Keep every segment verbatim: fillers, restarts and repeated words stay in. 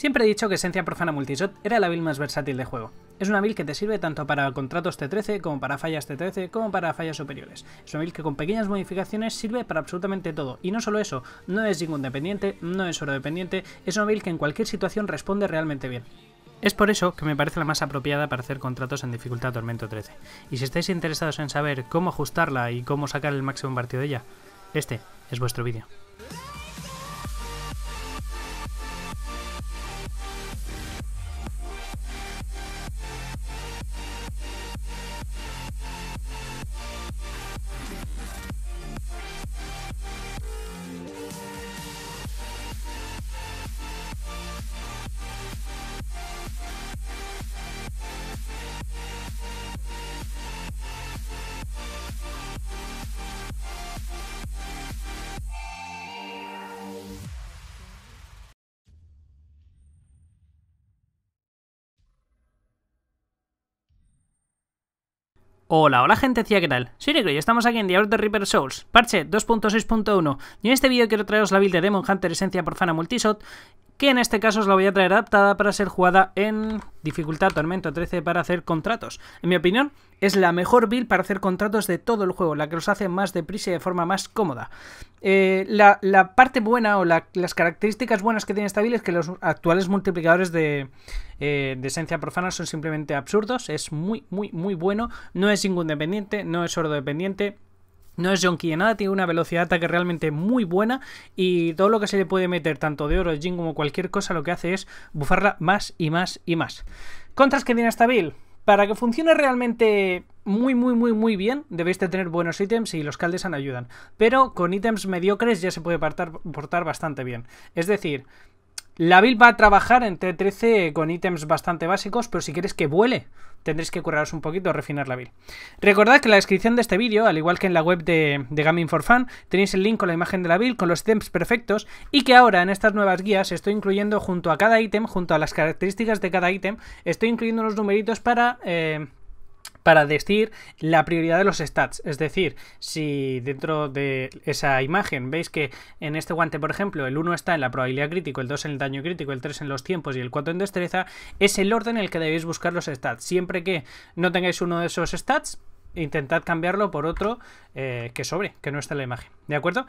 Siempre he dicho que Esencia Profana Multishot era la build más versátil de juego. Es una build que te sirve tanto para contratos T trece, como para fallas T trece, como para fallas superiores. Es una build que con pequeñas modificaciones sirve para absolutamente todo. Y no solo eso, no es ningún dependiente, no es oro dependiente, es una build que en cualquier situación responde realmente bien. Es por eso que me parece la más apropiada para hacer contratos en dificultad Tormento trece. Y si estáis interesados en saber cómo ajustarla y cómo sacar el máximo partido de ella, este es vuestro vídeo. Hola, hola gentecilla, ¿qué tal? Soy Nicro y estamos aquí en Diablo de Reaper Souls, parche dos punto seis punto uno, y en este vídeo quiero traeros la build de Demon Hunter Esencia Profana Multishot, que en este caso os la voy a traer adaptada para ser jugada en dificultad Tormento trece para hacer contratos. En mi opinión, es la mejor build para hacer contratos de todo el juego, la que los hace más deprisa y de forma más cómoda. Eh, la, la parte buena o la, las características buenas que tiene esta build es que los actuales multiplicadores de... Eh, de esencia profana son simplemente absurdos. Es muy, muy, muy bueno. No es ningún dependiente, no es sordo dependiente, no es yonki de nada, tiene una velocidad de ataque realmente muy buena y todo lo que se le puede meter, tanto de oro, jin como cualquier cosa, lo que hace es bufarla más y más y más. Contras que tiene esta build. Para que funcione realmente muy, muy, muy, muy bien, debéis de tener buenos ítems y los Caldesan ayudan. Pero con ítems mediocres ya se puede portar, portar bastante bien. Es decir... La build va a trabajar en T trece con ítems bastante básicos, pero si queréis que vuele, tendréis que curraros un poquito a refinar la build. Recordad que en la descripción de este vídeo, al igual que en la web de, de Gaming for Fun, tenéis el link con la imagen de la build, con los ítems perfectos, y que ahora en estas nuevas guías estoy incluyendo junto a cada ítem, junto a las características de cada ítem, estoy incluyendo unos numeritos para... Eh, para decir la prioridad de los stats. Es decir, si dentro de esa imagen veis que en este guante, por ejemplo, el uno está en la probabilidad crítico, el dos en el daño crítico, el tres en los tiempos y el cuatro en destreza, es el orden en el que debéis buscar los stats. Siempre que no tengáis uno de esos stats, intentad cambiarlo por otro eh, que sobre, que no está en la imagen, ¿de acuerdo?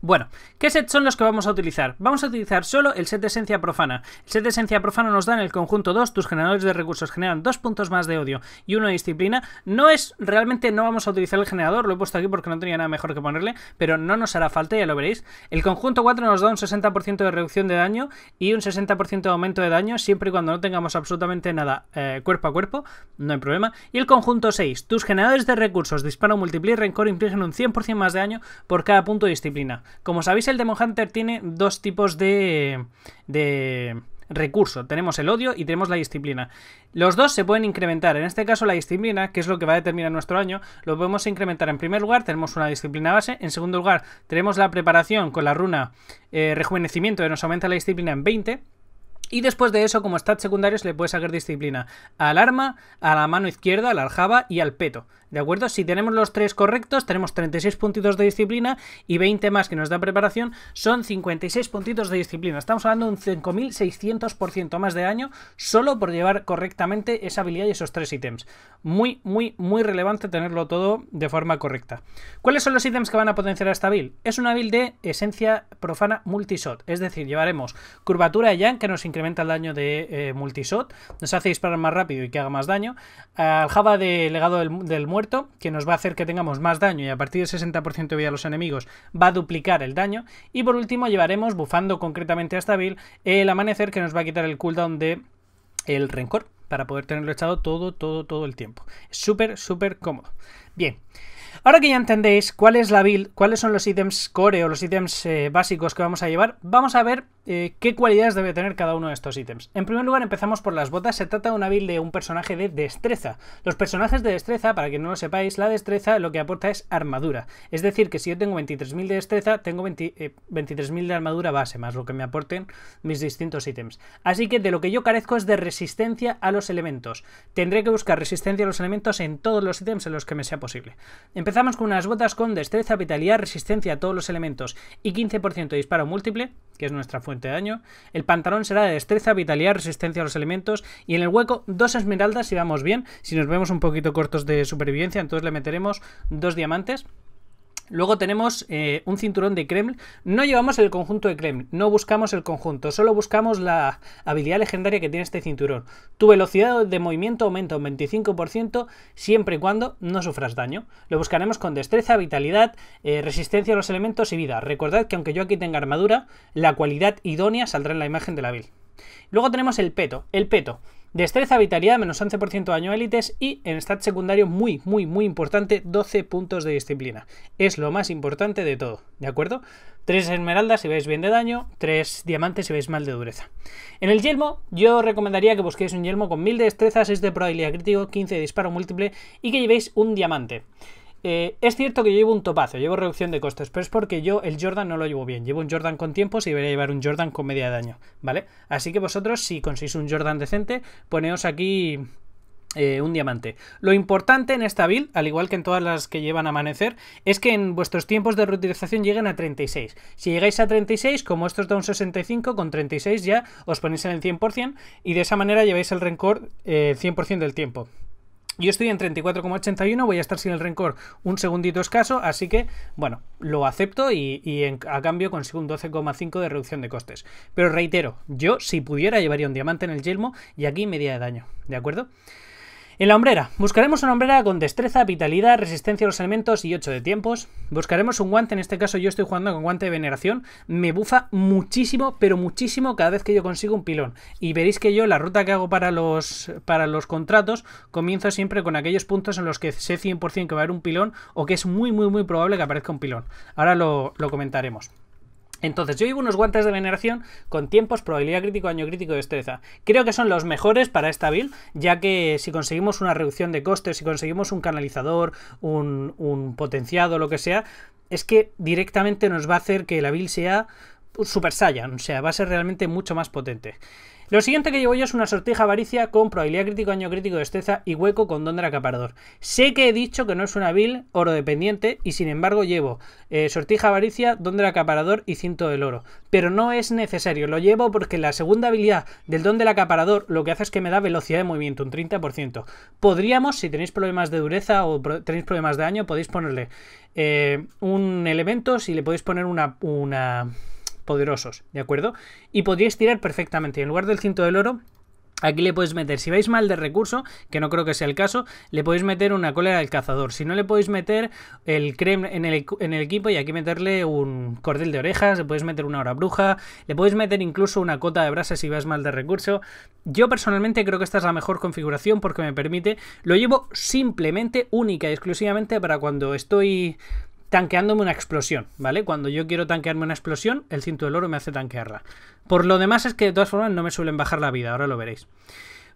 Bueno, ¿qué sets son los que vamos a utilizar? Vamos a utilizar solo el set de esencia profana. El set de esencia profana nos da en el conjunto dos, tus generadores de recursos generan dos puntos más de odio y uno de disciplina. No es, realmente no vamos a utilizar el generador, lo he puesto aquí porque no tenía nada mejor que ponerle, pero no nos hará falta, ya lo veréis. El conjunto cuatro nos da un sesenta por ciento de reducción de daño y un sesenta por ciento de aumento de daño, siempre y cuando no tengamos absolutamente nada eh, cuerpo a cuerpo, no hay problema. Y el conjunto seis, tus generadores de recursos disparo, multiplica y rencor infligen un cien por ciento más de daño por cada punto de disciplina. Como sabéis, el Demon Hunter tiene dos tipos de, de recurso. Tenemos el odio y tenemos la disciplina. Los dos se pueden incrementar. En este caso la disciplina, que es lo que va a determinar nuestro daño, lo podemos incrementar. En primer lugar tenemos una disciplina base. En segundo lugar tenemos la preparación con la runa eh, rejuvenecimiento, que nos aumenta la disciplina en veinte. Y después de eso, como stats secundarios, le puedes sacar disciplina al arma, a la mano izquierda, a la aljaba y al peto. ¿De acuerdo? Si tenemos los tres correctos, tenemos treinta y seis puntitos de disciplina y veinte más que nos da preparación, son cincuenta y seis puntitos de disciplina. Estamos hablando de un cinco mil seiscientos por ciento más de daño solo por llevar correctamente esa habilidad y esos tres ítems. Muy, muy, muy relevante tenerlo todo de forma correcta. ¿Cuáles son los ítems que van a potenciar a esta build? Es una build de esencia profana multishot, es decir, llevaremos curvatura de Yang, que nos incrementa el daño de eh, multishot, nos hace disparar más rápido y que haga más daño, aljaba de legado del, del muerto, que nos va a hacer que tengamos más daño y a partir del sesenta por ciento de vida a los enemigos va a duplicar el daño. Y por último llevaremos, bufando concretamente a esta build, el amanecer, que nos va a quitar el cooldown de el rencor para poder tenerlo echado todo, todo, todo el tiempo. Es súper, súper cómodo. Bien, ahora que ya entendéis cuál es la build, cuáles son los ítems core o los ítems eh, básicos que vamos a llevar, vamos a ver eh, qué cualidades debe tener cada uno de estos ítems. En primer lugar empezamos por las botas. Se trata de una build de un personaje de destreza. Los personajes de destreza, para que no lo sepáis, la destreza lo que aporta es armadura. Es decir, que si yo tengo veintitrés mil de destreza, tengo veintitrés mil de armadura base, más lo que me aporten mis distintos ítems. Así que de lo que yo carezco es de resistencia a los elementos. Tendré que buscar resistencia a los elementos en todos los ítems en los que me sea posible. En Empezamos con unas botas con destreza, vitalidad, resistencia a todos los elementos y quince por ciento de disparo múltiple, que es nuestra fuente de daño. El pantalón será de destreza, vitalidad, resistencia a los elementos y en el hueco dos esmeraldas si vamos bien. Si nos vemos un poquito cortos de supervivencia, entonces le meteremos dos diamantes. Luego tenemos eh, un cinturón de Kreml. No llevamos el conjunto de Kreml, no buscamos el conjunto, solo buscamos la habilidad legendaria que tiene este cinturón. Tu velocidad de movimiento aumenta un veinticinco por ciento siempre y cuando no sufras daño. Lo buscaremos con destreza, vitalidad, eh, resistencia a los elementos y vida. Recordad que aunque yo aquí tenga armadura, la cualidad idónea saldrá en la imagen de la build. Luego tenemos el peto. El peto. Destreza, vitalidad, menos once por ciento de daño a élites y en stat secundario muy, muy, muy importante, doce puntos de disciplina. Es lo más importante de todo, ¿de acuerdo? tres esmeraldas si vais bien de daño, tres diamantes si vais mal de dureza. En el yelmo, yo recomendaría que busquéis un yelmo con mil de destreza, seis de probabilidad crítico, quince de disparo múltiple y que llevéis un diamante. Eh, es cierto que yo llevo un topazo, llevo reducción de costes, pero es porque yo el Jordan no lo llevo bien. Llevo un Jordan con tiempos y debería llevar un Jordan con media de daño, ¿vale? Así que vosotros, si conseguís un Jordan decente, poneos aquí eh, un diamante. Lo importante en esta build, al igual que en todas las que llevan Amanecer, es que en vuestros tiempos de reutilización lleguen a treinta y seis. Si llegáis a treinta y seis, como estos da un sesenta y cinco, con treinta y seis ya os ponéis en el cien por cien y de esa manera lleváis el rencor eh, cien por cien del tiempo. Yo estoy en treinta y cuatro coma ochenta y uno, voy a estar sin el rencor un segundito escaso, así que, bueno, lo acepto y, y en, a cambio consigo un doce coma cinco de reducción de costes. Pero reitero, yo si pudiera llevaría un diamante en el yelmo y aquí media de daño, ¿de acuerdo? En la hombrera, buscaremos una hombrera con destreza, vitalidad, resistencia a los elementos y ocho de tiempos. Buscaremos un guante, en este caso yo estoy jugando con guante de veneración. Me bufa muchísimo, pero muchísimo cada vez que yo consigo un pilón. Y veréis que yo la ruta que hago para los, para los contratos comienzo siempre con aquellos puntos en los que sé cien por cien que va a haber un pilón o que es muy muy muy probable que aparezca un pilón. Ahora lo, lo comentaremos. Entonces yo llevo unos guantes de veneración con tiempos, probabilidad crítico, daño crítico y destreza. Creo que son los mejores para esta build, ya que si conseguimos una reducción de costes, si conseguimos un canalizador, un, un potenciado, lo que sea, es que directamente nos va a hacer que la build sea super saiyan, o sea, va a ser realmente mucho más potente. Lo siguiente que llevo yo es una sortija avaricia con probabilidad crítico, daño crítico, destreza y hueco con don del acaparador. Sé que he dicho que no es una build oro dependiente y sin embargo llevo eh, sortija avaricia, don del acaparador y cinto del oro. Pero no es necesario, lo llevo porque la segunda habilidad del don del acaparador lo que hace es que me da velocidad de movimiento, un treinta por ciento. Podríamos, si tenéis problemas de dureza o pro tenéis problemas de daño, podéis ponerle eh, un elemento, si le podéis poner una... una... poderosos, ¿de acuerdo? Y podríais tirar perfectamente. En lugar del cinto del oro, aquí le podéis meter, si vais mal de recurso, que no creo que sea el caso, le podéis meter una cólera del cazador. Si no, le podéis meter el creme en el, en el equipo y aquí meterle un cordel de orejas, le podéis meter una hora bruja, le podéis meter incluso una cota de brasa si vais mal de recurso. Yo personalmente creo que esta es la mejor configuración porque me permite, lo llevo simplemente, única y exclusivamente para cuando estoy tanqueándome una explosión, ¿vale? Cuando yo quiero tanquearme una explosión, el cinto del oro me hace tanquearla. Por lo demás es que de todas formas no me suelen bajar la vida, ahora lo veréis.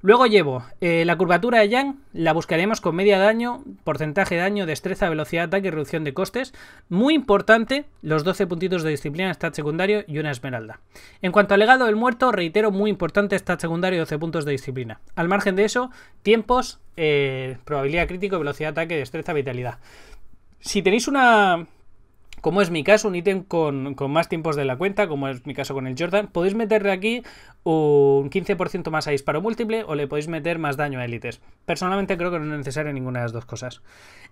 Luego llevo eh, la curvatura de Yang, la buscaremos con media daño, porcentaje de daño, destreza, velocidad de ataque y reducción de costes. Muy importante, los doce puntitos de disciplina, stat secundario y una esmeralda. En cuanto al legado del muerto, reitero, muy importante, stat secundario, doce puntos de disciplina. Al margen de eso, tiempos, eh, probabilidad crítico, velocidad de ataque, destreza, vitalidad. Si tenéis una, como es mi caso, un ítem con, con más tiempos de la cuenta, como es mi caso con el Jordan, podéis meterle aquí un quince por ciento más a disparo múltiple o le podéis meter más daño a élites. Personalmente creo que no es necesario ninguna de las dos cosas.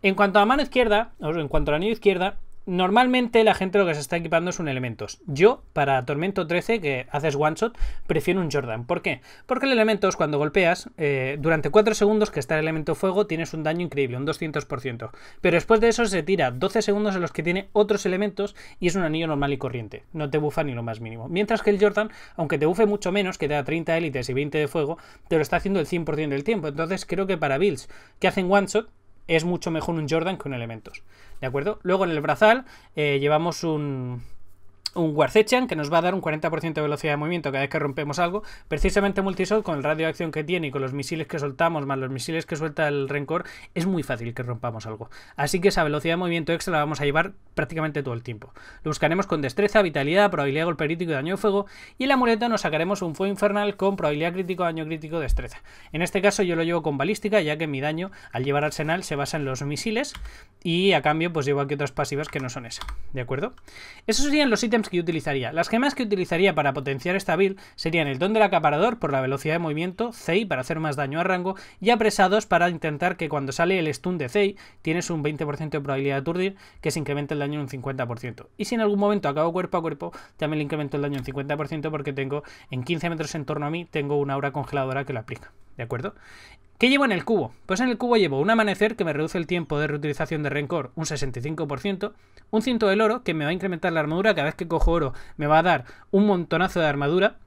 En cuanto a la mano izquierda, o en cuanto a la anillo izquierda, normalmente la gente lo que se está equipando son elementos. Yo, para Tormento trece, que haces one shot, prefiero un Jordan. ¿Por qué? Porque el elemento es cuando golpeas, eh, durante cuatro segundos que está el elemento fuego, tienes un daño increíble, un doscientos por ciento. Pero después de eso se tira doce segundos en los que tiene otros elementos y es un anillo normal y corriente. No te bufa ni lo más mínimo. Mientras que el Jordan, aunque te bufe mucho menos, que te da treinta élites y veinte de fuego, te lo está haciendo el cien por ciento del tiempo. Entonces creo que para builds que hacen one shot, es mucho mejor un Jordan que un elementos, ¿de acuerdo? Luego en el brazal eh, llevamos un, un Warzechan que nos va a dar un cuarenta por ciento de velocidad de movimiento cada vez que rompemos algo. Precisamente Multishot, con el radio de acción que tiene y con los misiles que soltamos, más los misiles que suelta el rencor, es muy fácil que rompamos algo. Así que esa velocidad de movimiento extra la vamos a llevar prácticamente todo el tiempo. Lo buscaremos con destreza, vitalidad, probabilidad de golpe crítico y daño de fuego, y el amuleto nos sacaremos un fuego infernal con probabilidad crítico, daño crítico, destreza. En este caso yo lo llevo con balística, ya que mi daño al llevar arsenal se basa en los misiles, y a cambio pues llevo aquí otras pasivas que no son esa, ¿de acuerdo? Esos serían los ítems que yo utilizaría. Las gemas que utilizaría para potenciar esta build serían el Don del Acaparador por la velocidad de movimiento, Zei para hacer más daño a rango, y Apresados para intentar que cuando sale el stun de Zei tienes un veinte por ciento de probabilidad de aturdir, que se incrementa el daño en un cincuenta por ciento. Y si en algún momento acabo cuerpo a cuerpo, también le incremento el daño en cincuenta por ciento, porque tengo en quince metros en torno a mí, tengo una aura congeladora que lo aplica, ¿de acuerdo? ¿Qué llevo en el cubo? Pues en el cubo llevo un amanecer que me reduce el tiempo de reutilización de rencor un sesenta y cinco por ciento, un cinto del oro que me va a incrementar la armadura, cada vez que cojo oro me va a dar un montonazo de armadura,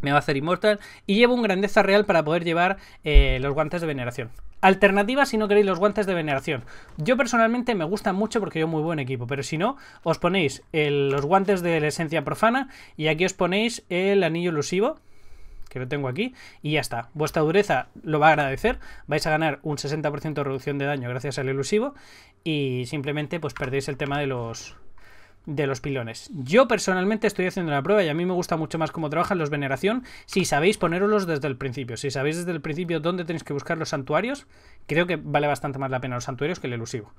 me va a hacer inmortal, y llevo un grandeza real para poder llevar eh, los guantes de veneración. Alternativa si no queréis los guantes de veneración. Yo personalmente me gustan mucho porque yo muy buen equipo, pero si no, os ponéis el, los guantes de la esencia profana, y aquí os ponéis el anillo elusivo, que lo tengo aquí, y ya está. Vuestra dureza lo va a agradecer, vais a ganar un sesenta por ciento de reducción de daño gracias al elusivo, y simplemente pues perdéis el tema de los... de los pilones. Yo personalmente estoy haciendo la prueba y a mí me gusta mucho más cómo trabajan los veneración. Si sabéis poneroslos desde el principio, si sabéis desde el principio dónde tenéis que buscar los santuarios, creo que vale bastante más la pena los santuarios que el elusivo.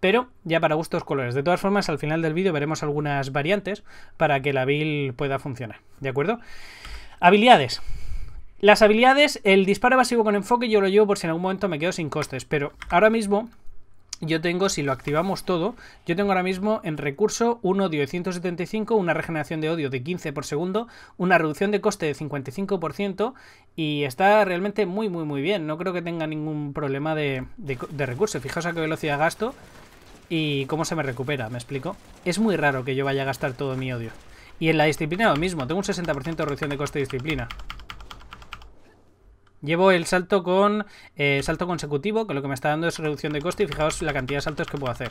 Pero ya para gustos colores. De todas formas, al final del vídeo veremos algunas variantes para que la build pueda funcionar, ¿de acuerdo? Habilidades. Las habilidades, el disparo evasivo con enfoque yo lo llevo por si en algún momento me quedo sin costes, pero ahora mismo... yo tengo, si lo activamos todo, yo tengo ahora mismo en recurso un odio de ciento setenta y cinco, una regeneración de odio de quince por segundo, una reducción de coste de cincuenta y cinco por ciento, y está realmente muy muy muy bien. No creo que tenga ningún problema de, de, de recurso. Fijaos a qué velocidad gasto y cómo se me recupera, ¿me explico? Es muy raro que yo vaya a gastar todo mi odio. Y en la disciplina lo mismo, tengo un sesenta por ciento de reducción de coste de disciplina. Llevo el salto con eh, salto consecutivo, que lo que me está dando es reducción de coste, y fijaos la cantidad de saltos que puedo hacer.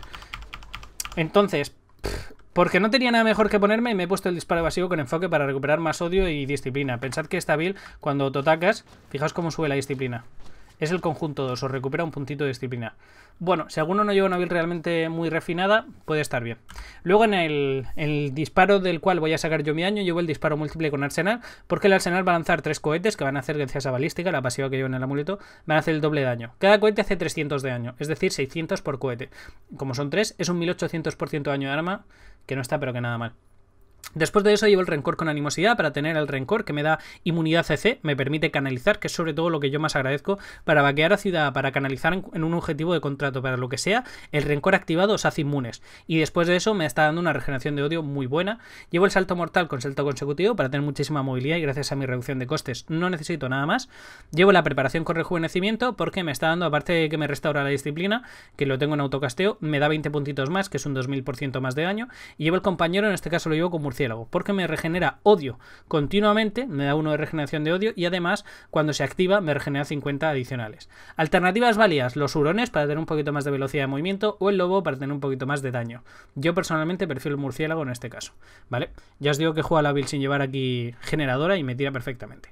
Entonces, pff, porque no tenía nada mejor que ponerme, me he puesto el disparo evasivo con enfoque para recuperar más odio y disciplina. Pensad que esta build, cuando autoatacas, fijaos cómo sube la disciplina. Es el conjunto dos, os recupera un puntito de disciplina. Bueno, si alguno no lleva una build realmente muy refinada, puede estar bien. Luego en el, el disparo del cual voy a sacar yo mi daño, llevo el disparo múltiple con arsenal, porque el arsenal va a lanzar tres cohetes que van a hacer, gracias a balística, la pasiva que llevo en el amuleto, van a hacer el doble daño. Cada cohete hace trescientos de daño, es decir, seiscientos por cohete. Como son tres, es un mil ochocientos por ciento de daño de arma, que no está pero que nada mal. Después de eso llevo el rencor con animosidad para tener el rencor que me da inmunidad C C, me permite canalizar, que es sobre todo lo que yo más agradezco, para vaquear a ciudad, para canalizar en un objetivo de contrato, para lo que sea, el rencor activado os hace inmunes, y después de eso me está dando una regeneración de odio muy buena. Llevo el salto mortal con salto consecutivo para tener muchísima movilidad y gracias a mi reducción de costes no necesito nada más. Llevo la preparación con rejuvenecimiento porque me está dando, aparte de que me restaura la disciplina, que lo tengo en autocasteo, me da veinte puntitos más, que es un dos mil por ciento más de daño, y llevo el compañero, en este caso lo llevo con murciélago, porque me regenera odio continuamente, me da uno de regeneración de odio, y además cuando se activa me regenera cincuenta adicionales. Alternativas válidas, los hurones para tener un poquito más de velocidad de movimiento, o el lobo para tener un poquito más de daño. Yo personalmente prefiero el murciélago en este caso, ¿vale? Ya os digo que juego a la build sin llevar aquí generadora y me tira perfectamente.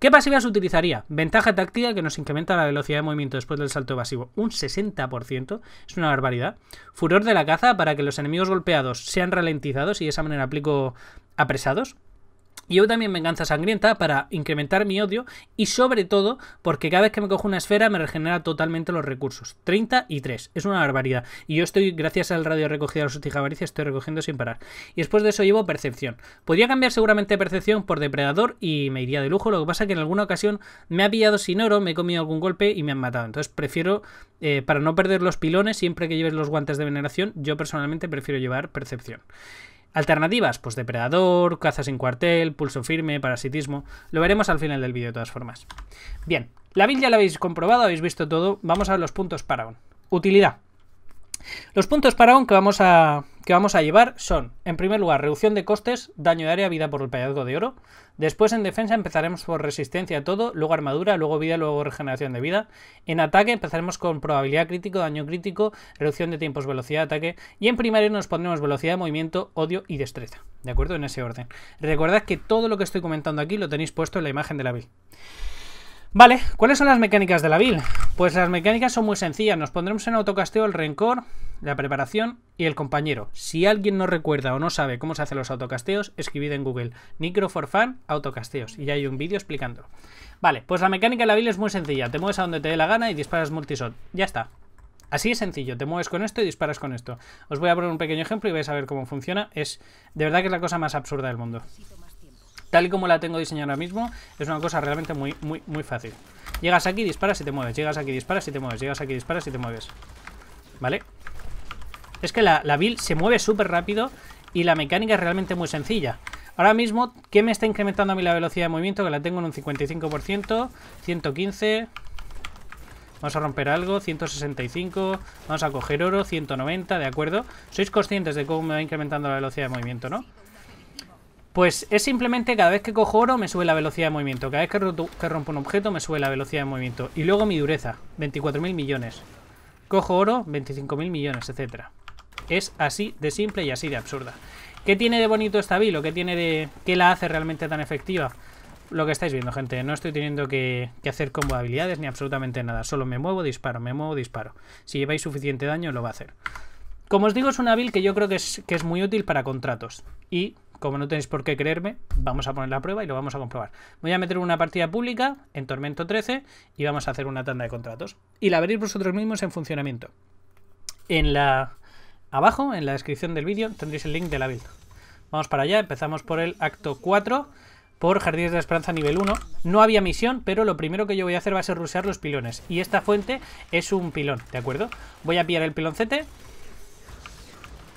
¿Qué pasivas utilizaría? Ventaja táctica, que nos incrementa la velocidad de movimiento después del salto evasivo un sesenta por ciento, es una barbaridad. Furor de la caza para que los enemigos golpeados sean ralentizados y de esa manera aplico apresados. Y yo también venganza sangrienta para incrementar mi odio y sobre todo porque cada vez que me cojo una esfera me regenera totalmente los recursos. treinta y tres, es una barbaridad. Y yo estoy, gracias al radio recogida de los hostigavaricias, estoy recogiendo sin parar. Y después de eso llevo percepción. Podría cambiar seguramente percepción por depredador y me iría de lujo. Lo que pasa es que en alguna ocasión me ha pillado sin oro, me he comido algún golpe y me han matado. Entonces prefiero, eh, para no perder los pilones, siempre que lleves los guantes de veneración, yo personalmente prefiero llevar percepción. Alternativas, pues depredador, caza sin cuartel, pulso firme, parasitismo. Lo veremos al final del vídeo de todas formas. Bien, la build ya la habéis comprobado, habéis visto todo. Vamos a ver los puntos Paragon. Utilidad. Los puntos Paragon que vamos a, que vamos a llevar son, en primer lugar, reducción de costes, daño de área, vida por el pedazo de oro. Después en defensa empezaremos por resistencia a todo, luego armadura, luego vida, luego regeneración de vida. En ataque empezaremos con probabilidad crítico, daño crítico, reducción de tiempos, velocidad de ataque. Y en primario nos pondremos velocidad de movimiento, odio y destreza. ¿De acuerdo? En ese orden. Recordad que todo lo que estoy comentando aquí lo tenéis puesto en la imagen de la build. Vale, ¿cuáles son las mecánicas de la build? Pues las mecánicas son muy sencillas. Nos pondremos en autocasteo el rencor, la preparación y el compañero. Si alguien no recuerda o no sabe cómo se hacen los autocasteos, escribid en Google Nicro cuatro F U N autocasteos y ya hay un vídeo explicándolo. Vale, pues la mecánica de la build es muy sencilla. Te mueves a donde te dé la gana y disparas multishot. Ya está. Así es sencillo, te mueves con esto y disparas con esto. Os voy a poner un pequeño ejemplo y vais a ver cómo funciona. Es, de verdad que es la cosa más absurda del mundo. Tal y como la tengo diseñada ahora mismo, es una cosa realmente muy, muy, muy fácil. Llegas aquí, disparas y te mueves. Llegas aquí, disparas y te mueves. Llegas aquí, disparas y te mueves. ¿Vale? Es que la, la build se mueve súper rápido y la mecánica es realmente muy sencilla. Ahora mismo, ¿qué me está incrementando a mí la velocidad de movimiento? Que la tengo en un cincuenta y cinco por ciento, ciento quince... Vamos a romper algo, ciento sesenta y cinco, vamos a coger oro, ciento noventa, ¿de acuerdo? Sois conscientes de cómo me va incrementando la velocidad de movimiento, ¿no? Pues es simplemente cada vez que cojo oro me sube la velocidad de movimiento, cada vez que rompo un objeto me sube la velocidad de movimiento. Y luego mi dureza, veinticuatro mil millones. Cojo oro, veinticinco mil millones, etcétera. Es así de simple y así de absurda. ¿Qué tiene de bonito esta build? ¿O qué tiene de... qué la hace realmente tan efectiva? Lo que estáis viendo, gente, no estoy teniendo que, que hacer combo de habilidades ni absolutamente nada. Solo me muevo, disparo, me muevo, disparo. Si lleváis suficiente daño lo va a hacer. Como os digo, es una build que yo creo que es, que es muy útil para contratos. Y, como no tenéis por qué creerme, vamos a poner la prueba y lo vamos a comprobar. Voy a meter una partida pública en Tormento trece y vamos a hacer una tanda de contratos. Y la veréis vosotros mismos en funcionamiento. En la... abajo, en la descripción del vídeo, tendréis el link de la build. Vamos para allá, empezamos por el acto cuatro... por Jardines de la Esperanza nivel uno. No había misión, pero lo primero que yo voy a hacer va a ser rushear los pilones. Y esta fuente es un pilón, ¿de acuerdo? Voy a pillar el piloncete.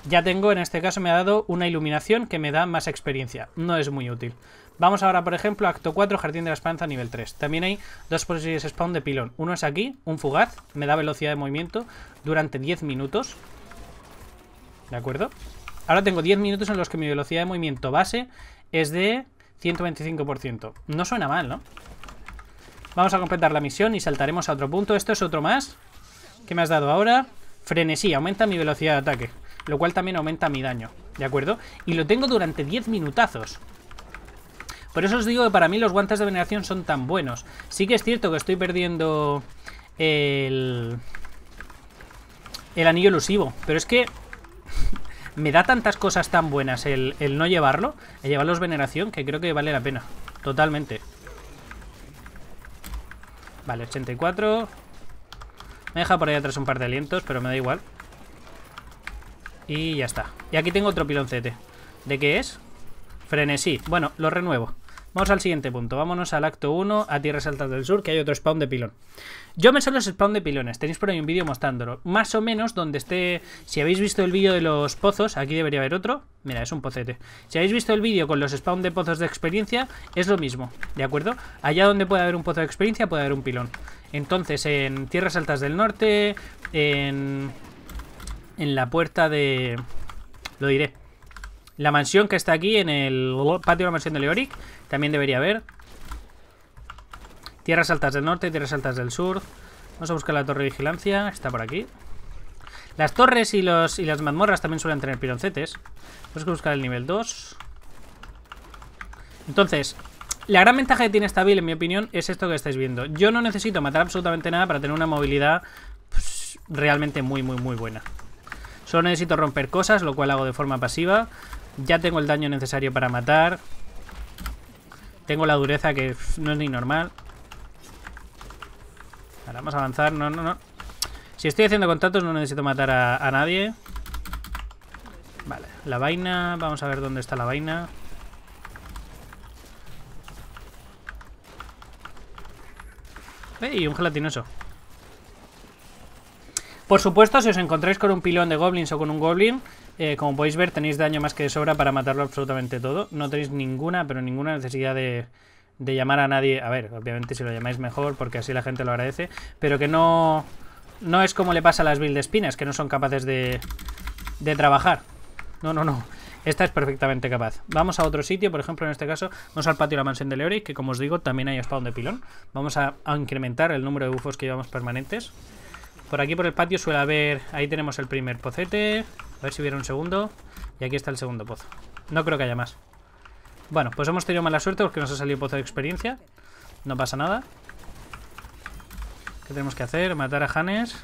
Ya tengo, en este caso me ha dado una iluminación que me da más experiencia. No es muy útil. Vamos ahora, por ejemplo, acto cuatro, Jardín de la Esperanza nivel tres. También hay dos posibles spawn de pilón. Uno es aquí, un fugaz, me da velocidad de movimiento durante diez minutos. ¿De acuerdo? Ahora tengo diez minutos en los que mi velocidad de movimiento base es de... ciento veinticinco por ciento. No suena mal, ¿no? Vamos a completar la misión y saltaremos a otro punto. Esto es otro más. ¿Qué me has dado ahora? Frenesí. Aumenta mi velocidad de ataque, lo cual también aumenta mi daño. ¿De acuerdo? Y lo tengo durante diez minutazos. Por eso os digo que para mí los guantes de veneración son tan buenos. Sí que es cierto que estoy perdiendo el... el anillo elusivo. Pero es que... me da tantas cosas tan buenas el, el no llevarlo, el llevarlos veneración, que creo que vale la pena. Totalmente. Vale, ochenta y cuatro. Me deja por ahí atrás un par de alientos, pero me da igual. Y ya está. Y aquí tengo otro piloncete. ¿De qué es? Frenesí. Bueno, lo renuevo. Vamos al siguiente punto. Vámonos al acto uno, a Tierras Altas del Sur, que hay otro spawn de pilón. Yo me sé los spawn de pilones. Tenéis por ahí un vídeo mostrándolo. Más o menos donde esté... Si habéis visto el vídeo de los pozos, aquí debería haber otro. Mira, es un pocete. Si habéis visto el vídeo con los spawn de pozos de experiencia, es lo mismo, ¿de acuerdo? Allá donde puede haber un pozo de experiencia, puede haber un pilón. Entonces, en Tierras Altas del Norte, en... en la puerta de... lo diré. La mansión que está aquí en el patio de la mansión de Leoric. También debería haber. Tierras Altas del Norte, Tierras Altas del Sur. Vamos a buscar la torre de vigilancia. Está por aquí. Las torres y, los, y las mazmorras también suelen tener piloncetes. Vamos a buscar el nivel dos. Entonces, la gran ventaja que tiene esta build, en mi opinión, es esto que estáis viendo. Yo no necesito matar absolutamente nada para tener una movilidad pues, realmente muy, muy, muy buena. Solo necesito romper cosas, lo cual hago de forma pasiva. Ya tengo el daño necesario para matar. Tengo la dureza que no es ni normal. Ahora vamos a avanzar. No, no, no. Si estoy haciendo contratos no necesito matar a, a nadie. Vale, la vaina. Vamos a ver dónde está la vaina. ¡Ey! Un gelatinoso. Por supuesto, si os encontráis con un pilón de goblins o con un goblin, eh, como podéis ver, tenéis daño más que de sobra para matarlo absolutamente todo. No tenéis ninguna, pero ninguna necesidad de, de llamar a nadie. A ver, obviamente si lo llamáis mejor, porque así la gente lo agradece. Pero que no, no es como le pasa a las build de espinas, que no son capaces de, de trabajar. No, no, no. Esta es perfectamente capaz. Vamos a otro sitio, por ejemplo, en este caso, vamos al patio de la mansión de Leoric, que como os digo, también hay spawn de pilón. Vamos a, a incrementar el número de bufos que llevamos permanentes. Por aquí por el patio suele haber... Ahí tenemos el primer pocete. A ver si hubiera un segundo. Y aquí está el segundo pozo. No creo que haya más. Bueno, pues hemos tenido mala suerte porque nos ha salido pozo de experiencia. No pasa nada. ¿Qué tenemos que hacer? Matar a Hannes.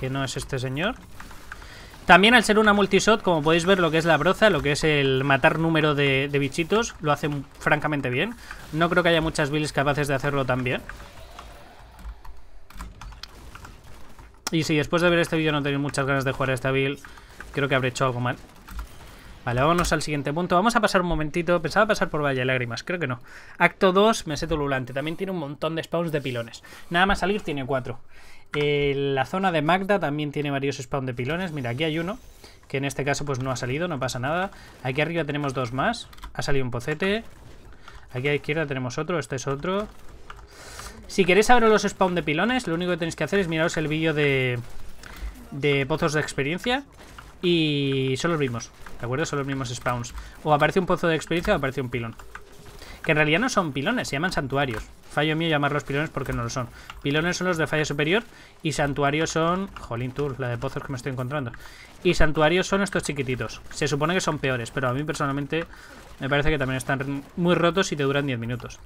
que no es este señor. También al ser una multishot, como podéis ver, lo que es la broza, lo que es el matar número de, de bichitos, lo hace francamente bien. No creo que haya muchas builds capaces de hacerlo tan bien. Y si después de ver este vídeo no tenéis muchas ganas de jugar a esta build, creo que habré hecho algo mal. Vale, vámonos al siguiente punto. Vamos a pasar un momentito. Pensaba pasar por Valle de Lágrimas, creo que no. Acto dos, Meseta Ululante. También tiene un montón de spawns de pilones. Nada más salir tiene cuatro. Eh, la zona de Magda también tiene varios spawns de pilones. Mira, aquí hay uno, que en este caso pues no ha salido, no pasa nada. Aquí arriba tenemos dos más. Ha salido un pocete. Aquí a la izquierda tenemos otro, este es otro. Si queréis saber los spawns de pilones, lo único que tenéis que hacer es miraros el vídeo de, de pozos de experiencia. Y son los mismos, ¿de acuerdo? Son los mismos spawns. O aparece un pozo de experiencia o aparece un pilón. Que en realidad no son pilones, se llaman santuarios. Fallo mío llamarlos pilones porque no lo son. Pilones son los de falla superior y santuarios son... Jolín, tú, la de pozos que me estoy encontrando. Y santuarios son estos chiquititos. Se supone que son peores, pero a mí personalmente me parece que también están muy rotos y te duran diez minutos.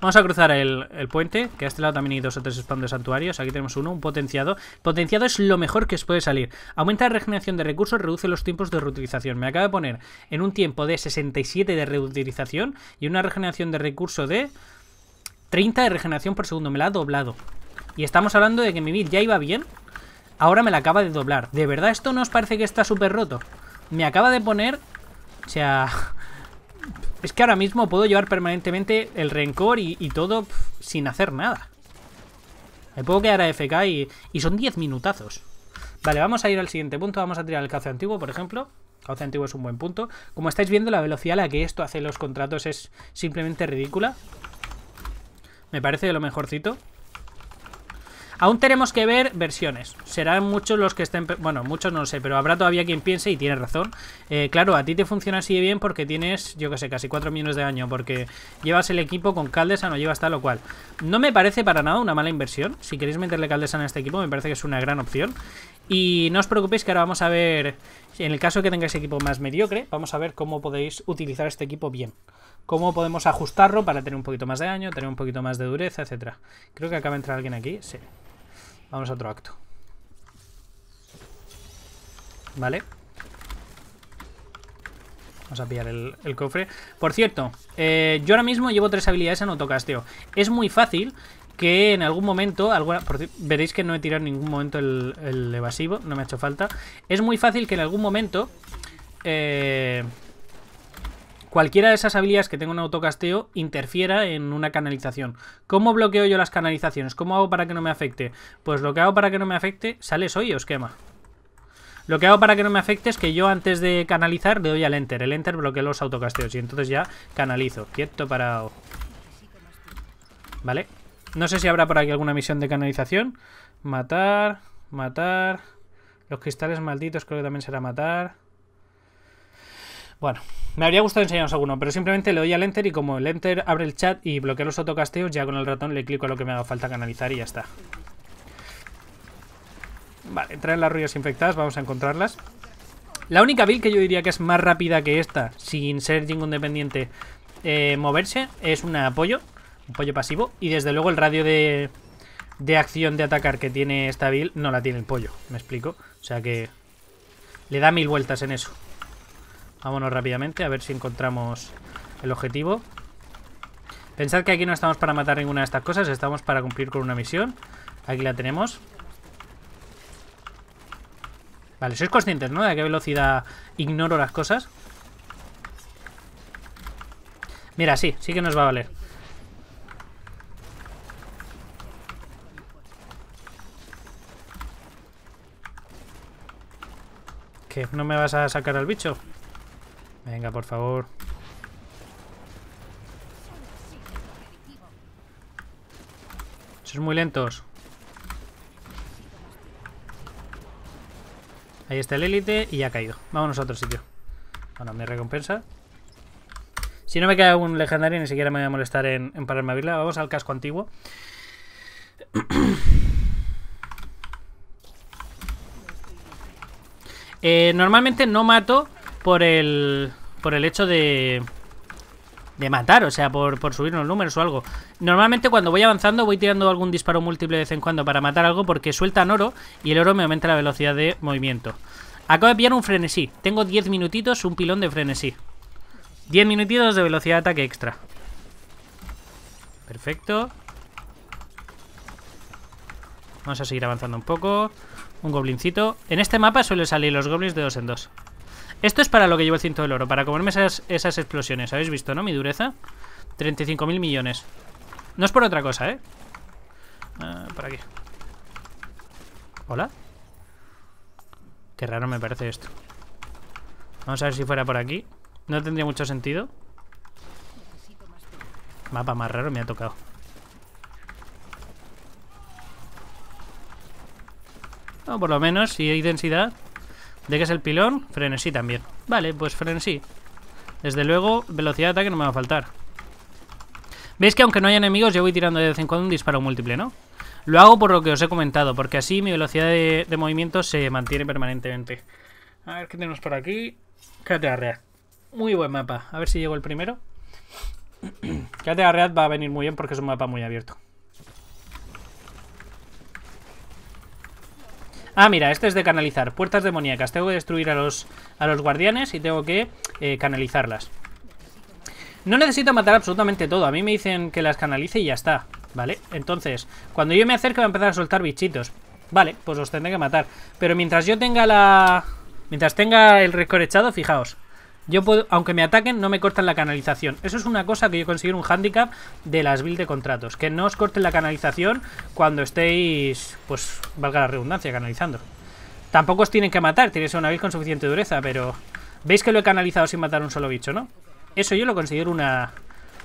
Vamos a cruzar el, el puente, que a este lado también hay dos o tres spawns de santuarios. Aquí tenemos uno, un potenciado. Potenciado es lo mejor que os puede salir. Aumenta la regeneración de recursos, reduce los tiempos de reutilización. Me acaba de poner en un tiempo de sesenta y siete de reutilización y una regeneración de recurso de treinta de regeneración por segundo. Me la ha doblado. Y estamos hablando de que mi build ya iba bien. Ahora me la acaba de doblar. ¿De verdad esto no os parece que está súper roto? Me acaba de poner... O sea... Es que ahora mismo puedo llevar permanentemente el rencor y, y todo pf, sin hacer nada. Me puedo quedar A F K y, y son diez minutazos. Vale, vamos a ir al siguiente punto. Vamos a tirar el cauce antiguo, por ejemplo. Cauce antiguo es un buen punto. Como estáis viendo, la velocidad a la que esto hace los contratos es simplemente ridícula. Me parece de lo mejorcito. Aún tenemos que ver versiones. Serán muchos los que estén... Bueno, muchos no lo sé, pero habrá todavía quien piense y tiene razón. Eh, claro, a ti te funciona así de bien porque tienes, yo que sé, casi cuatro millones de daño. Porque llevas el equipo con Caldesa, no llevas tal o cual. No me parece para nada una mala inversión. Si queréis meterle Caldesa a este equipo, me parece que es una gran opción. Y no os preocupéis que ahora vamos a ver... En el caso que tengáis equipo más mediocre, vamos a ver cómo podéis utilizar este equipo bien. Cómo podemos ajustarlo para tener un poquito más de daño, tener un poquito más de dureza, etcétera. Creo que acaba de entrar alguien aquí, sí. Vamos a otro acto. Vale. Vamos a pillar el, el cofre. Por cierto, eh, yo ahora mismo llevo tres habilidades en autocasteo. Es muy fácil que en algún momento... Alguna, por, veréis que no he tirado en ningún momento el, el evasivo. No me ha hecho falta. Es muy fácil que en algún momento... Eh, Cualquiera de esas habilidades que tengo en autocasteo interfiera en una canalización. ¿Cómo bloqueo yo las canalizaciones? ¿Cómo hago para que no me afecte? Pues lo que hago para que no me afecte, sale Soy y os quema. Lo que hago para que no me afecte es que yo antes de canalizar le doy al Enter. El Enter bloquea los autocasteos y entonces ya canalizo. Quieto, parado. Vale. No sé si habrá por aquí alguna misión de canalización. Matar, matar. Los cristales malditos creo que también será matar. Bueno, me habría gustado enseñaros alguno, pero simplemente le doy al Enter y como el Enter abre el chat y bloquea los autocasteos, ya con el ratón le clico a lo que me haga falta canalizar y ya está. Vale, entrar en las ruinas infectadas, vamos a encontrarlas. La única build que yo diría que es más rápida que esta, sin ser ningún dependiente, eh, moverse, es un apoyo, un apoyo pasivo. Y desde luego el radio de, de acción de atacar que tiene esta build no la tiene el pollo, me explico. O sea que le da mil vueltas en eso. Vámonos rápidamente a ver si encontramos el objetivo. Pensad que aquí no estamos para matar ninguna de estas cosas, estamos para cumplir con una misión. Aquí la tenemos. Vale, sois conscientes, ¿no? De a qué velocidad ignoro las cosas. Mira, sí, sí que nos va a valer. ¿Qué? ¿No me vas a sacar al bicho? Venga, por favor. Son muy lentos. Ahí está el élite y ya ha caído. Vámonos a otro sitio. Bueno, me recompensa. Si no me cae un legendario, ni siquiera me voy a molestar en, en pararme a verla. Vamos al casco antiguo. eh, normalmente no mato por el... Por el hecho de, de matar, o sea, por, por subirnos números o algo. Normalmente cuando voy avanzando voy tirando algún disparo múltiple de vez en cuando para matar algo, porque sueltan oro y el oro me aumenta la velocidad de movimiento. Acabo de pillar un frenesí. Tengo diez minutitos, un pilón de frenesí. diez minutitos de velocidad de ataque extra. Perfecto. Vamos a seguir avanzando un poco. Un goblincito. En este mapa suelen salir los goblins de dos en dos. Esto es para lo que llevo el cinto del oro, para comerme esas, esas explosiones. ¿Habéis visto, no? Mi dureza. treinta y cinco mil millones. No es por otra cosa, ¿eh? Uh, por aquí. ¿Hola? Qué raro me parece esto. Vamos a ver si fuera por aquí. No tendría mucho sentido. Mapa más raro me ha tocado. No, por lo menos, si hay densidad. ¿De qué es el pilón? Frenesí también. Vale, pues frenesí. Desde luego, velocidad de ataque no me va a faltar. ¿Veis que aunque no haya enemigos, yo voy tirando de vez en cuando un disparo múltiple, no? Lo hago por lo que os he comentado, porque así mi velocidad de, de movimiento se mantiene permanentemente. A ver qué tenemos por aquí. Cátedra Real. Muy buen mapa. A ver si llego el primero. Cátedra Real va a venir muy bien porque es un mapa muy abierto. Ah, mira, este es de canalizar. Puertas demoníacas. Tengo que destruir a los, a los guardianes y tengo que eh, canalizarlas. No necesito matar absolutamente todo. A mí me dicen que las canalice y ya está. Vale, entonces, cuando yo me acerque va a empezar a soltar bichitos. Vale, pues los tendré que matar. Pero mientras yo tenga la... Mientras tenga el recorechado, fijaos. Yo puedo... Aunque me ataquen, no me cortan la canalización. Eso es una cosa que yo considero un hándicap de las build de contratos. Que no os corten la canalización cuando estéis... Pues, valga la redundancia, canalizando. Tampoco os tienen que matar. Tiene que ser una build con suficiente dureza, pero... Veis que lo he canalizado sin matar un solo bicho, ¿no? Eso yo lo considero una...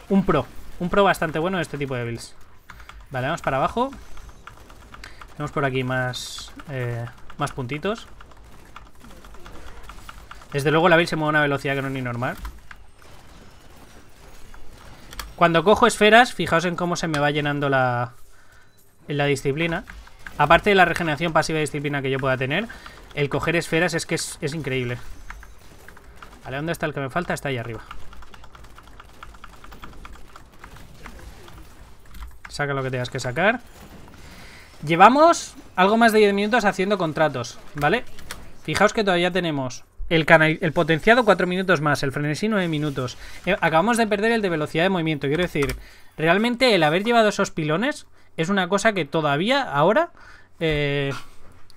Un pro. Un pro bastante bueno de este tipo de builds. Vale, vamos para abajo. Tenemos por aquí más eh, más puntitos. Desde luego la build se mueve a una velocidad que no es ni normal. Cuando cojo esferas, fijaos en cómo se me va llenando la, la disciplina. Aparte de la regeneración pasiva de disciplina que yo pueda tener, el coger esferas es que es, es increíble. Vale, ¿dónde está el que me falta? Está ahí arriba. Saca lo que tengas que sacar. Llevamos algo más de diez minutos haciendo contratos, ¿vale? Fijaos que todavía tenemos el, canal, el potenciado cuatro minutos más, el frenesí nueve minutos. Eh, acabamos de perder el de velocidad de movimiento. Quiero decir, realmente el haber llevado esos pilones es una cosa que todavía ahora eh,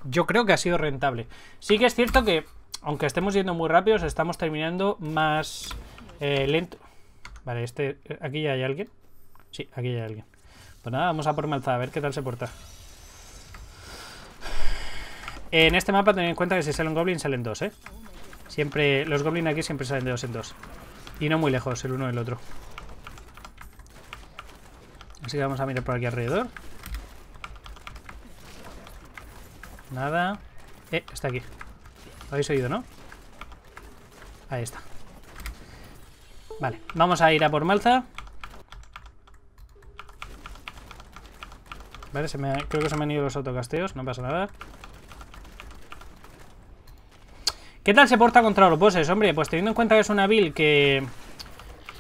yo creo que ha sido rentable. Sí que es cierto que, aunque estemos yendo muy rápidos, estamos terminando más eh, lento. Vale, este, ¿aquí ya hay alguien? Sí, aquí ya hay alguien. Pues nada, vamos a por Malzada, a ver qué tal se porta. En este mapa tened en cuenta que si sale un goblin salen dos, ¿eh? Siempre, los goblins aquí siempre salen de dos en dos. Y no muy lejos el uno del otro. Así que vamos a mirar por aquí alrededor. Nada. Eh, está aquí. ¿Lo habéis oído, no? Ahí está. Vale, vamos a ir a por Malza. Vale, se me, creo que se me han ido los autocasteos. No pasa nada. ¿Qué tal se porta contra los bosses? Hombre, pues teniendo en cuenta que es una build que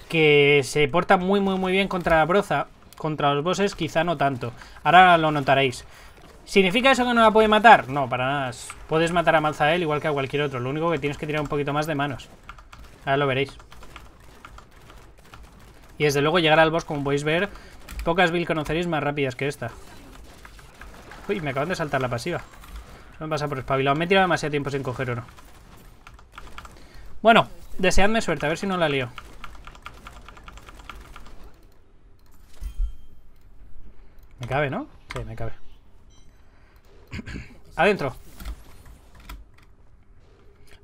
que se porta muy muy muy bien contra la broza, contra los bosses quizá no tanto. Ahora lo notaréis. ¿Significa eso que no la puede matar? No, para nada. Puedes matar a Malzael igual que a cualquier otro. Lo único que tienes que tirar un poquito más de manos. Ahora lo veréis. Y desde luego llegar al boss, como podéis ver, pocas build conoceréis más rápidas que esta. Uy, me acaban de saltar la pasiva. Eso me pasa por espabilado. Me he tirado demasiado tiempo sin coger oro. Bueno, deseadme suerte, a ver si no la lío. Me cabe, ¿no? Sí, me cabe. Adentro.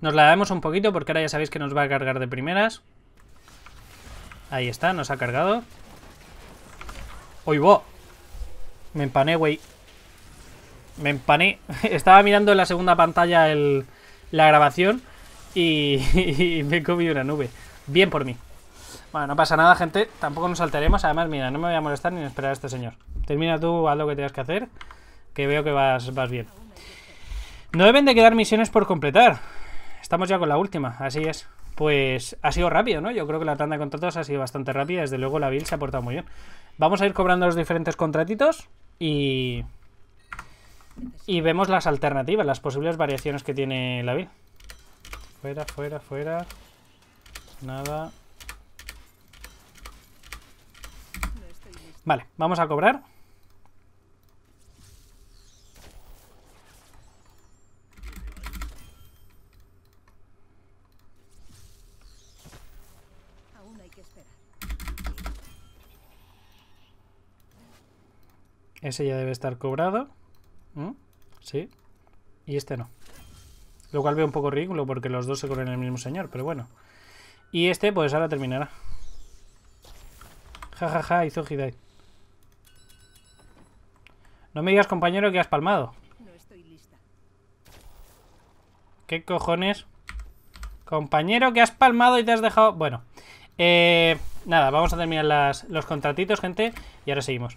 Nos la damos un poquito porque ahora ya sabéis que nos va a cargar de primeras. Ahí está, nos ha cargado. ¡Uy, bo! Me empané, güey. Me empané. Estaba mirando en la segunda pantalla el, la grabación y, y me he comido una nube. Bien por mí. Bueno, no pasa nada, gente. Tampoco nos saltaremos. Además, mira, no me voy a molestar ni a esperar a este señor. Termina tú, haz lo que tengas que hacer, que veo que vas, vas bien. No deben de quedar misiones por completar. Estamos ya con la última, así es. pues ha sido rápido, ¿no? Yo creo que la tanda de contratos ha sido bastante rápida. Desde luego la build se ha portado muy bien. Vamos a ir cobrando los diferentes contratitos y... y vemos las alternativas, las posibles variaciones que tiene la build. Fuera, fuera, fuera. Nada. Vale, vamos a cobrar. Ese ya debe estar cobrado. ¿Mm? Sí. Y este no. Lo cual veo un poco ridículo porque los dos se cobran el mismo señor, pero bueno. Y este pues ahora terminará. Ja, ja, ja, hizo Hidai. No me digas, compañero, que has palmado. No estoy lista. ¿Qué cojones? Compañero, que has palmado y te has dejado... Bueno. Eh, nada, vamos a terminar las, los contratitos, gente. Y ahora seguimos.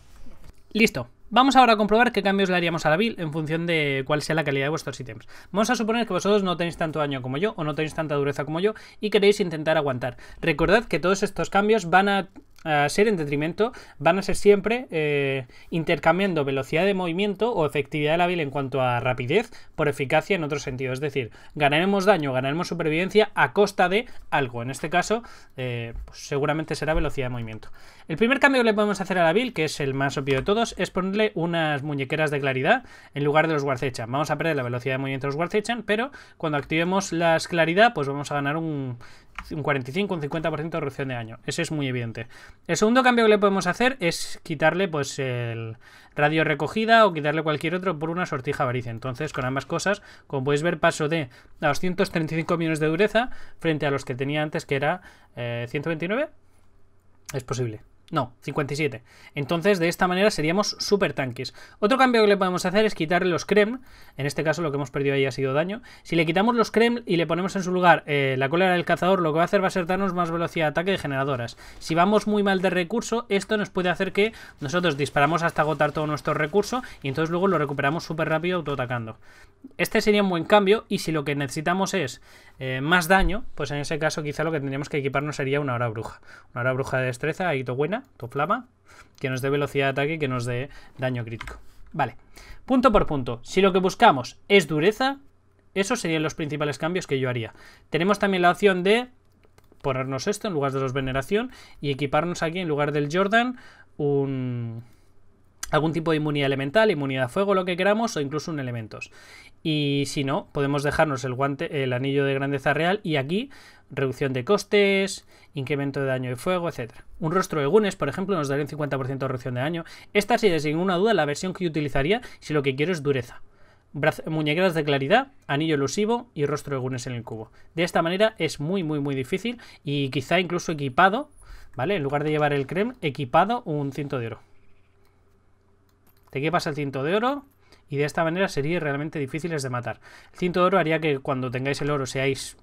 Listo. Vamos ahora a comprobar qué cambios le haríamos a la build en función de cuál sea la calidad de vuestros ítems. Vamos a suponer que vosotros no tenéis tanto daño como yo o no tenéis tanta dureza como yo y queréis intentar aguantar. Recordad que todos estos cambios van a, a ser en detrimento, van a ser siempre eh, intercambiando velocidad de movimiento o efectividad de la build en cuanto a rapidez por eficacia en otro sentido. Es decir, ganaremos daño, ganaremos supervivencia a costa de algo. En este caso, eh, pues seguramente será velocidad de movimiento. El primer cambio que le podemos hacer a la build, que es el más obvio de todos, es ponerle unas muñequeras de claridad en lugar de los Warzechan. Vamos a perder la velocidad de movimiento de los Warzechan, pero cuando activemos las claridad, pues vamos a ganar un, un cuarenta y cinco, un cincuenta por ciento de reducción de daño. Ese es muy evidente. El segundo cambio que le podemos hacer es quitarle pues el radio recogida o quitarle cualquier otro por una sortija avaricia. Entonces, con ambas cosas, como podéis ver, paso de a los ciento treinta y cinco millones de dureza frente a los que tenía antes, que era eh, ciento veintinueve. Es posible. No, cincuenta y siete. Entonces, de esta manera seríamos super tanques. Otro cambio que le podemos hacer es quitarle los Kreml. En este caso, lo que hemos perdido ahí ha sido daño. Si le quitamos los Kreml y le ponemos en su lugar eh, la cólera del cazador, lo que va a hacer va a ser darnos más velocidad de ataque de generadoras. Si vamos muy mal de recurso, esto nos puede hacer que nosotros disparamos hasta agotar todo nuestro recurso y entonces luego lo recuperamos súper rápido autoatacando. Este sería un buen cambio, y si lo que necesitamos es eh, más daño, pues en ese caso quizá lo que tendríamos que equiparnos sería una hora bruja. Una hora bruja de destreza y todo buena. Tu flama, que nos dé velocidad de ataque y que nos dé daño crítico. Vale, punto por punto. Si lo que buscamos es dureza, esos serían los principales cambios que yo haría. Tenemos también la opción de ponernos esto en lugar de los veneración y equiparnos aquí en lugar del Jordan un... algún tipo de inmunidad elemental, inmunidad a fuego, lo que queramos, o incluso un elementos. Y si no, podemos dejarnos el guante, el anillo de grandeza real, y aquí reducción de costes, incremento de daño de fuego, etcétera. Un rostro de gunes, por ejemplo, nos daría un cincuenta por ciento de reducción de daño. Esta sería sin ninguna duda la versión que yo utilizaría si lo que quiero es dureza. Muñequeras de claridad, anillo elusivo y rostro de gunes en el cubo. De esta manera es muy, muy, muy difícil, y quizá incluso equipado, ¿vale? En lugar de llevar el creme, equipado un cinto de oro. Te equipas el cinto de oro y de esta manera sería realmente difíciles de matar. El cinto de oro haría que cuando tengáis el oro seáis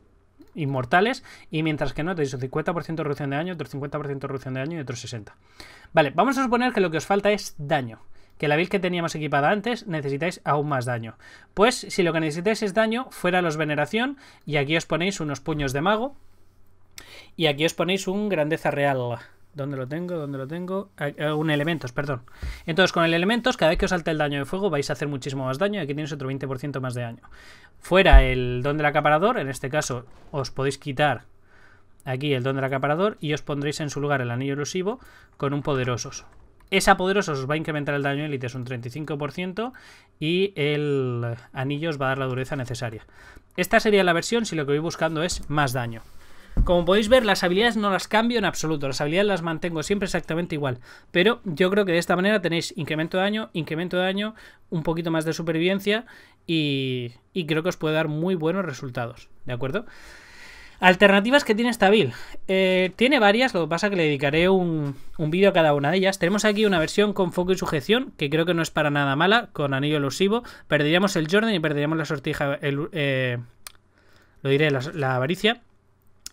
inmortales, y mientras que no tenéis un cincuenta por ciento de reducción de daño, otro cincuenta por ciento de reducción de daño y otro sesenta por ciento. Vale, vamos a suponer que lo que os falta es daño. Que la build que teníamos equipada antes necesitáis aún más daño. Pues si lo que necesitáis es daño, fuera los veneración, y aquí os ponéis unos puños de mago y aquí os ponéis un grandeza real. ¿Dónde lo tengo? ¿Dónde lo tengo? Eh, un elementos, perdón. Entonces, con el elementos, cada vez que os salte el daño de fuego vais a hacer muchísimo más daño. Y aquí tenéis otro veinte por ciento más de daño. Fuera el don del acaparador, en este caso os podéis quitar aquí el don del acaparador y os pondréis en su lugar el anillo elusivo con un poderosos. Esa poderosos os va a incrementar el daño élite un treinta y cinco por ciento y el anillo os va a dar la dureza necesaria. Esta sería la versión si lo que voy buscando es más daño. Como podéis ver, las habilidades no las cambio en absoluto, las habilidades las mantengo siempre exactamente igual, pero yo creo que de esta manera tenéis incremento de daño, incremento de daño, un poquito más de supervivencia y, y creo que os puede dar muy buenos resultados, ¿de acuerdo? Alternativas que tiene esta build. Eh, tiene varias, lo que pasa que le dedicaré un, un vídeo a cada una de ellas. Tenemos aquí una versión con foco y sujeción, que creo que no es para nada mala, con anillo elusivo. Perderíamos el Jordan y perderíamos la sortija, el, eh, lo diré, la, la avaricia.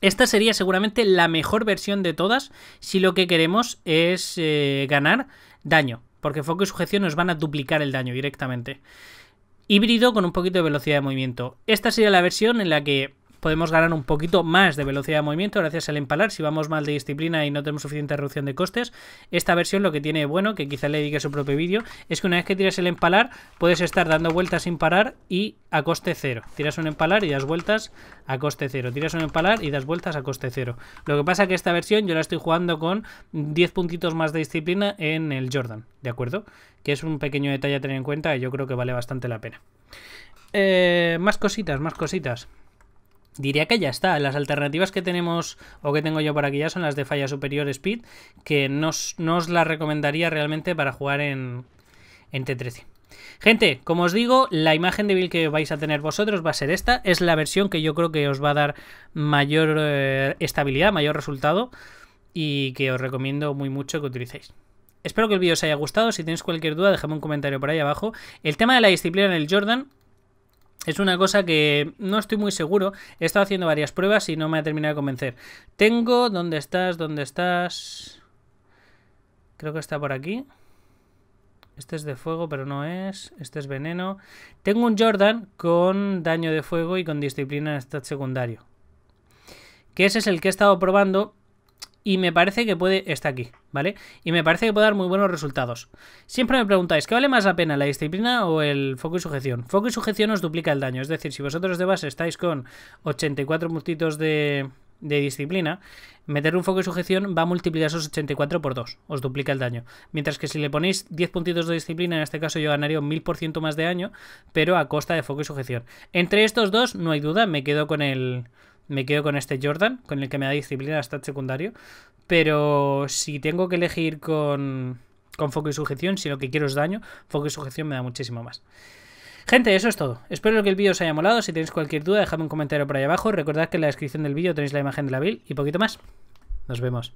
Esta sería seguramente la mejor versión de todas si lo que queremos es eh, ganar daño, porque foco y sujeción nos van a duplicar el daño directamente. Híbrido con un poquito de velocidad de movimiento. Esta sería la versión en la que podemos ganar un poquito más de velocidad de movimiento gracias al empalar. Si vamos mal de disciplina y no tenemos suficiente reducción de costes, esta versión lo que tiene bueno, que quizá le dedique su propio vídeo, es que una vez que tiras el empalar puedes estar dando vueltas sin parar y a coste cero. Tiras un empalar y das vueltas a coste cero. Tiras un empalar y das vueltas a coste cero. Lo que pasa que esta versión yo la estoy jugando con diez puntitos más de disciplina en el Jordan, ¿de acuerdo? Que es un pequeño detalle a tener en cuenta y yo creo que vale bastante la pena. Eh, más cositas, más cositas. Diría que ya está. Las alternativas que tenemos o que tengo yo por aquí ya son las de falla superior speed, que no os, no os las recomendaría realmente para jugar en, en T trece. Gente, como os digo, la imagen de build que vais a tener vosotros va a ser esta. Es la versión que yo creo que os va a dar mayor eh, estabilidad, mayor resultado, y que os recomiendo muy mucho que utilicéis. Espero que el vídeo os haya gustado. Si tenéis cualquier duda, dejadme un comentario por ahí abajo. El tema de la disciplina en el Jordan es una cosa que no estoy muy seguro. He estado haciendo varias pruebas y no me ha terminado de convencer. Tengo... ¿Dónde estás? ¿Dónde estás? Creo que está por aquí. Este es de fuego, pero no es. Este es veneno. Tengo un Jordan con daño de fuego y con disciplina en stat secundario, que ese es el que he estado probando. Y me parece que puede... Está aquí, ¿vale? Y me parece que puede dar muy buenos resultados. Siempre me preguntáis, ¿qué vale más la pena, la disciplina o el foco y sujeción? Foco y sujeción os duplica el daño. Es decir, si vosotros de base estáis con ochenta y cuatro puntitos de, de disciplina, meter un foco y sujeción va a multiplicar esos ochenta y cuatro por dos. Os duplica el daño. Mientras que si le ponéis diez puntitos de disciplina, en este caso yo ganaría un mil por ciento más de daño, pero a costa de foco y sujeción. Entre estos dos, no hay duda, me quedo con el... Me quedo con este Jordan, con el que me da disciplina stat secundario. Pero si tengo que elegir con, con foco y sujeción, si lo que quiero es daño, foco y sujeción me da muchísimo más. Gente, eso es todo. Espero que el vídeo os haya molado. Si tenéis cualquier duda, dejadme un comentario por ahí abajo. Recordad que en la descripción del vídeo tenéis la imagen de la build y poquito más. Nos vemos.